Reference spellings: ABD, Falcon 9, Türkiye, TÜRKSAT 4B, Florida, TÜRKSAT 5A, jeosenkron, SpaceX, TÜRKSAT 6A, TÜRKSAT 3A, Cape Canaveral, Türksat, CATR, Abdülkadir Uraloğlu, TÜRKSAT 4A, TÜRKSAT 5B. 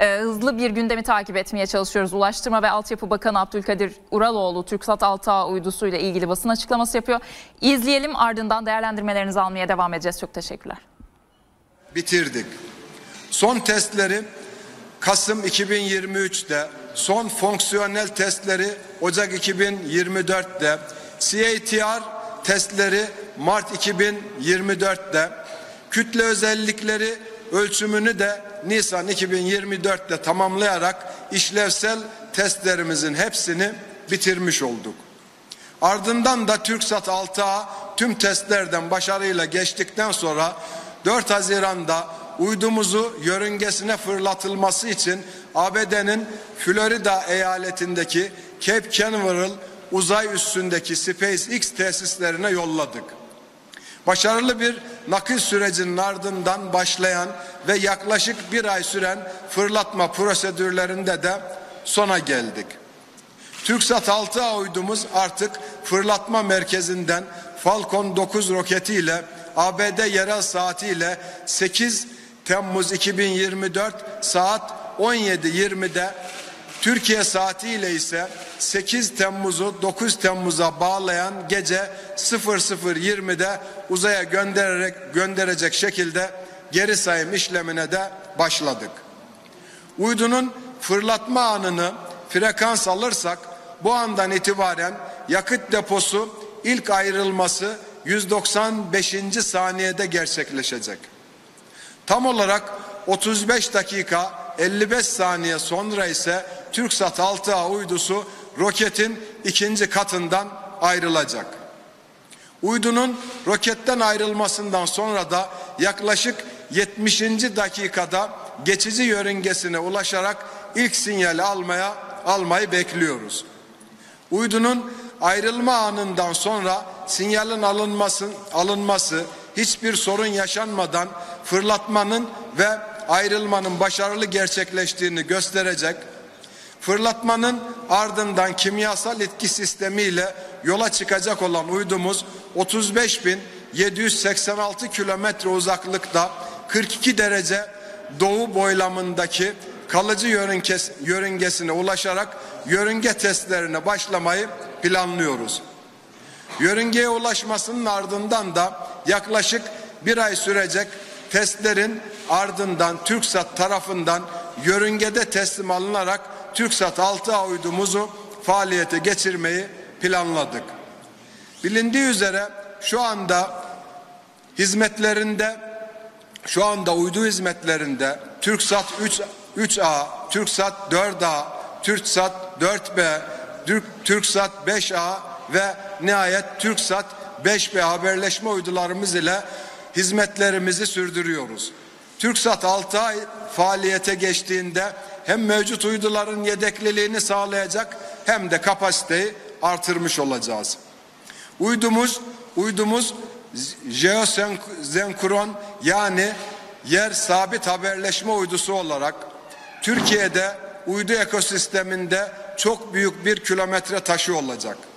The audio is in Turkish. hızlı bir gündemi takip etmeye çalışıyoruz. Ulaştırma ve Altyapı Bakanı Abdülkadir Uraloğlu TÜRKSAT 6A uydusuyla ilgili basın açıklaması yapıyor. İzleyelim, ardından değerlendirmelerinizi almaya devam edeceğiz. Çok teşekkürler. Bitirdik. Son testleri Kasım 2023'te, son fonksiyonel testleri Ocak 2024'te, CATR testleri Mart 2024'te, kütle özellikleri ölçümünü de Nisan 2024'te tamamlayarak işlevsel testlerimizin hepsini bitirmiş olduk. Ardından da TÜRKSAT 6A tüm testlerden başarıyla geçtikten sonra 4 Haziran'da uydumuzu yörüngesine fırlatılması için ABD'nin Florida eyaletindeki Cape Canaveral uzay üssündeki SpaceX tesislerine yolladık. Başarılı bir nakil sürecinin ardından başlayan ve yaklaşık bir ay süren fırlatma prosedürlerinde de sona geldik. TÜRKSAT 6A uydumuz artık fırlatma merkezinden Falcon 9 roketiyle ABD yerel saatiyle 8 Temmuz 2024 saat 17:20'de, Türkiye saatiyle ise 8 Temmuz'u 9 Temmuz'a bağlayan gece 00:20'de uzaya gönderecek şekilde geri sayım işlemine de başladık. Uydunun fırlatma anını frekans alırsak bu andan itibaren yakıt deposu ilk ayrılması 195. saniyede gerçekleşecek. Tam olarak 35 dakika 55 saniye sonra ise TÜRKSAT 6A uydusu roketin ikinci katından ayrılacak. Uydunun roketten ayrılmasından sonra da yaklaşık 70. dakikada geçici yörüngesine ulaşarak ilk sinyali almayı bekliyoruz. Uydunun ayrılma anından sonra sinyalin alınması hiçbir sorun yaşanmadan fırlatmanın ve ayrılmanın başarılı gerçekleştiğini gösterecek. Fırlatmanın ardından kimyasal etki sistemiyle yola çıkacak olan uydumuz 35.786 kilometre uzaklıkta 42 derece doğu boylamındaki kalıcı yörüngesine ulaşarak yörünge testlerine başlamayı planlıyoruz. Yörüngeye ulaşmasının ardından da yaklaşık bir ay sürecek testlerin ardından TÜRKSAT tarafından yörüngede teslim alınarak TÜRKSAT 6A uydumuzu faaliyete geçirmeyi planladık. Bilindiği üzere şu anda uydu hizmetlerinde TÜRKSAT 3A, TÜRKSAT 4A, TÜRKSAT 4B, TÜRKSAT 5A ve nihayet TÜRKSAT 5B haberleşme uydularımız ile hizmetlerimizi sürdürüyoruz. TÜRKSAT 6A faaliyete geçtiğinde hem mevcut uyduların yedekliliğini sağlayacak hem de kapasiteyi artırmış olacağız. Uydumuz jeosenkron, yani yer sabit haberleşme uydusu olarak Türkiye'de uydu ekosisteminde çok büyük bir kilometre taşı olacak.